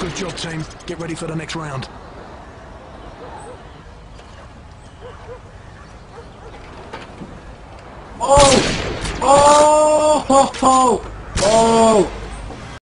Good job, team. Get ready for the next round. Oh! Oh! Ho! Ho! Oh!